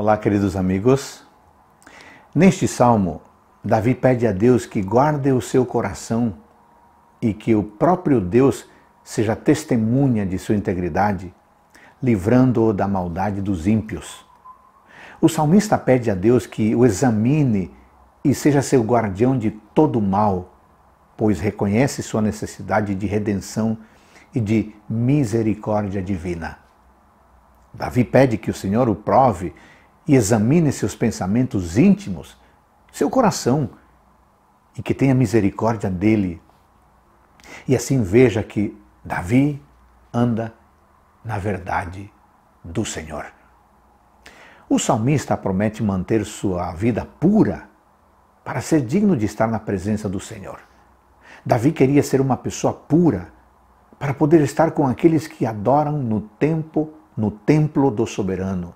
Olá, queridos amigos. Neste salmo, Davi pede a Deus que guarde o seu coração e que o próprio Deus seja testemunha de sua integridade, livrando-o da maldade dos ímpios. O salmista pede a Deus que o examine e seja seu guardião de todo o mal, pois reconhece sua necessidade de redenção e de misericórdia divina. Davi pede que o Senhor o prove e examine seus pensamentos íntimos, seu coração, e que tenha misericórdia dele. E assim veja que Davi anda na verdade do Senhor. O salmista promete manter sua vida pura para ser digno de estar na presença do Senhor. Davi queria ser uma pessoa pura para poder estar com aqueles que adoram no templo do soberano.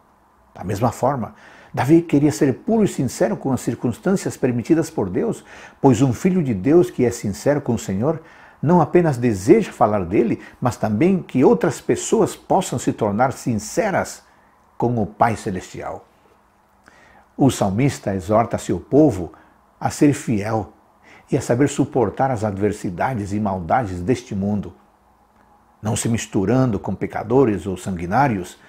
Da mesma forma, Davi queria ser puro e sincero com as circunstâncias permitidas por Deus, pois um filho de Deus que é sincero com o Senhor não apenas deseja falar dele, mas também que outras pessoas possam se tornar sinceras com o Pai Celestial. O salmista exorta seu povo a ser fiel e a saber suportar as adversidades e maldades deste mundo, não se misturando com pecadores ou sanguinários,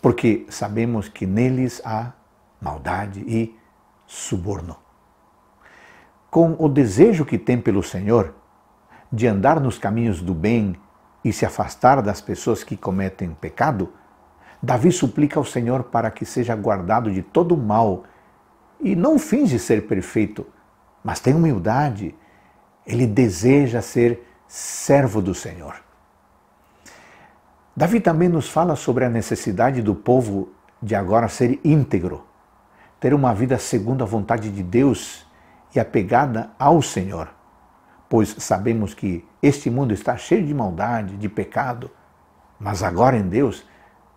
porque sabemos que neles há maldade e suborno. Com o desejo que tem pelo Senhor de andar nos caminhos do bem e se afastar das pessoas que cometem pecado, Davi suplica ao Senhor para que seja guardado de todo o mal e não finge ser perfeito, mas tem humildade. Ele deseja ser servo do Senhor. Davi também nos fala sobre a necessidade do povo de agora ser íntegro, ter uma vida segundo a vontade de Deus e apegada ao Senhor, pois sabemos que este mundo está cheio de maldade, de pecado, mas agora em Deus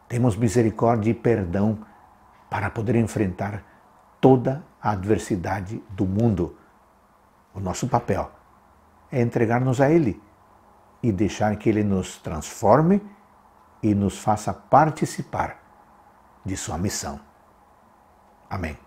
temos misericórdia e perdão para poder enfrentar toda a adversidade do mundo. O nosso papel é entregar-nos a Ele e deixar que Ele nos transforme e nos faça participar de sua missão. Amém.